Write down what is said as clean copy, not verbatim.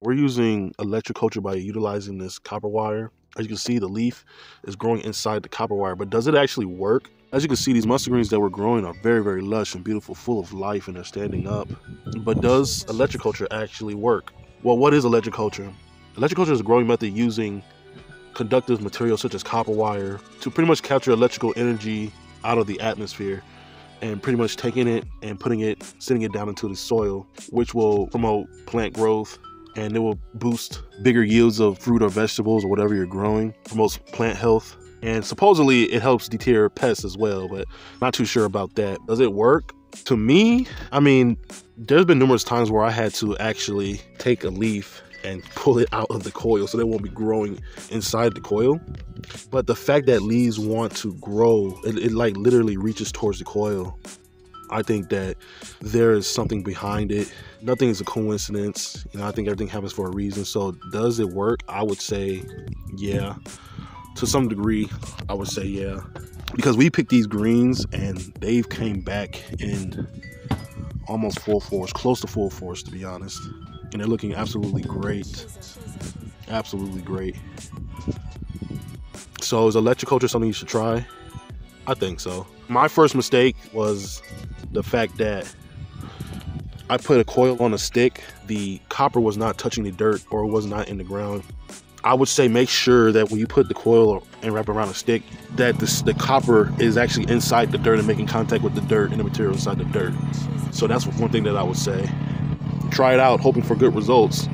We're using electroculture by utilizing this copper wire. As you can see, the leaf is growing inside the copper wire, but does it actually work? As you can see, these mustard greens that we're growing are very, very lush and beautiful, full of life, and they're standing up. But does electroculture actually work? Well, what is electroculture? Electroculture is a growing method using conductive materials such as copper wire to pretty much capture electrical energy out of the atmosphere and pretty much taking it and putting it, sending it down into the soil, which will promote plant growth, and it will boost bigger yields of fruit or vegetables or whatever you're growing, promotes plant health, and supposedly it helps deter pests as well, but not too sure about that. Does it work? To me, I mean, there's been numerous times where I had to actually take a leaf and pull it out of the coil so they won't be growing inside the coil. But the fact that leaves want to grow, it like literally reaches towards the coil. I think that there is something behind it. Nothing is a coincidence. You know, I think everything happens for a reason. So does it work? I would say, yeah. To some degree, I would say, yeah. Because we picked these greens and they've came back in almost full force, close to full force, to be honest. And they're looking absolutely great. Absolutely great. So is electroculture something you should try? I think so. My first mistake was the fact that I put a coil on a stick. The copper was not touching the dirt, or was not in the ground. I would say make sure that when you put the coil and wrap around a stick, that the copper is actually inside the dirt and making contact with the dirt and the material inside the dirt. So that's one thing that I would say. Try it out, hoping for good results.